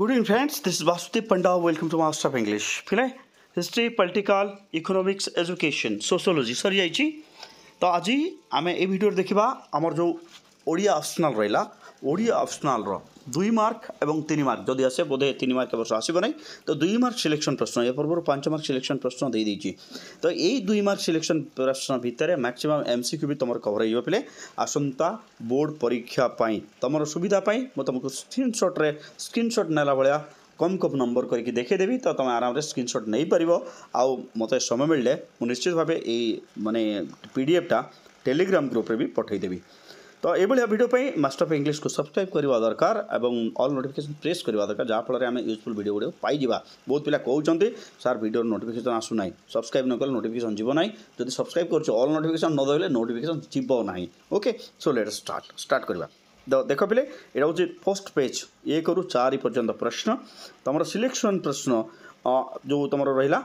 Good evening friends, this is Vasudev Panda, welcome to master of English. ठीक है, history, political, economics, education, sociology सरी जाइए। तो आज आम ए भिडियो देखा आमर जो ओडिया ऑप्शनल रहा, ओडिया ऑप्शनल रो 2 मार्क एवं 3 मार्क जदि आसे, बोधे 3 मार्क ए बर्ष आसो ना, तो 2 मार्क सिलेक्शन प्रश्न ए पूर्व 5 मार्क सिलेक्शन प्रश्न दे देछि। तो यही 2 मार्क सिलेक्शन प्रश्न भितर मैक्सिमम एमसीक्यू भी तुम कवर हो पे आसंता बोर्ड परीक्षा तुम सुविधापी मैं तुमको स्क्रीनशॉट नाला भाया कम नंबर करके देखेदेवी। तो तुम आराम से स्क्रीनशॉट नहीं पार। आउ मत समय मिले मुझे निश्चित भाव माने पीडीएफटा टेलीग्राम ग्रुप रे भी पठेदेवी। तो ये भिडियो मास्टर ऑफ इंग्लिश को सब्सक्राइब करवा दरकार और ऑल नोटिफिकेशन प्रेस करवा दरकार, जहाँफल में यूजफुल भिडियो गुड़े पाई। बहुत पिला कहते सार भिडियो नोटिफिकेशन आसूना, सब्सक्राइब न कले नोटिफिकेशन जीव ना, जब सब्सक्राइब कर ऑल नोटिफिकेशन नदेले नोटिफिकेशन जीव ना। ओके, सो लेट स्टार्ट करवा। तो देख पे ये हूँ फर्स्ट पेज, ये करूँ 4 पर्यंत प्रश्न तुम सिलेक्शन प्रश्न जो तुम रहा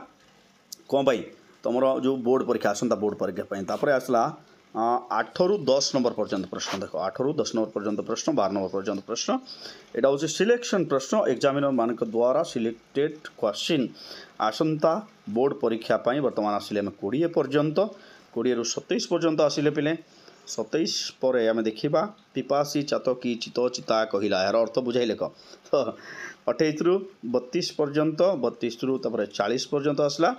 कौपाई तुम जो बोर्ड परीक्षा आसंता बोर्ड परीक्षा आसला 8 रू 10 नंबर पर्यंत प्रश्न। देखो 8 रू 10 नंबर पर्यंत प्रश्न, 12 नंबर पर्यंत प्रश्न। एटा हूँ सिलेक्शन प्रश्न, एग्जामिनर मान द्वारा सिलेक्टेड क्वेश्चन आसंता बोर्ड परीक्षा बर्तमान आसिले आम 20 पर्यंत, 20 रु 27 पर्यंत आसिले पे 27 पर आम देखा पिपासी चातकी चित चिता कहला, यार अर्थ बुझाई लेख। तो 28 रु 32 पर्यंत, 32 रु 40 पर्यंत आसला।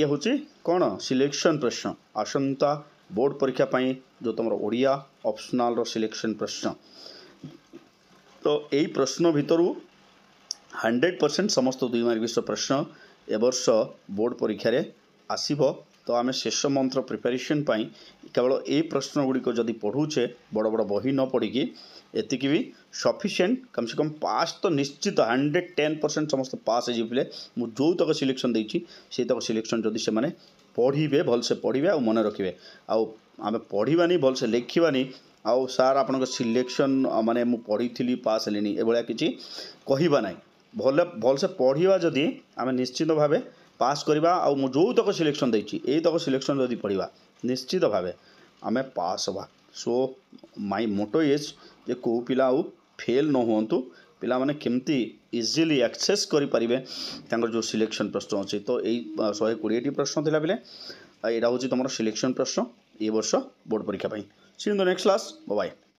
ये हूँ कौन सिलेक्शन प्रश्न आसंता बोर्ड परीक्षा पाई जो तुम ओडिया ऑप्शनल रो सिलेक्शन प्रश्न। तो यही प्रश्न भितर 100% समस्त 2 मार्क विषय प्रश्न ए वर्ष बोर्ड परीक्षा रे आसीबो। तो आम शेष मंत्र प्रिपेरेसन केवल ये प्रश्न गुड़िक जदि पढ़ूचे बड़ बड़ बही न पढ़िकी एति भी सफिशिएंट, कम से कम पास तो निश्चित 110% समस्त पास हो पे। मुझे जो तक सिलेक्शन देती से तक सिलेक्शन जदि से मैंने पढ़े भलसे पढ़े आ मन रखिए, आम पढ़ानी भलसे लेखानी आउ सार आप सिलेक्शन मानने मुझ पढ़ी पास हेली एभा कि कहवा ना, भले भलसे पढ़ा जदि आम निश्चित भाव पास करवा। आ जो तक सिलेक्शन देती यही तक सिलेक्शन जदि पढ़ा निश्चित भाव आम पास होगा। सो माय मोटो इज जे को पिला फेल न होंतु, पिला माने केमती इजिली एक्सेस करि परिबे तांगर जो सिलेक्शन प्रश्न अछि। तो यही 120 प्रश्न थिला बेले एटा होछि तुमर सिलेक्शन प्रश्न ए वर्ष बोर्ड परीक्षा पाई। See in the next class, bye bye.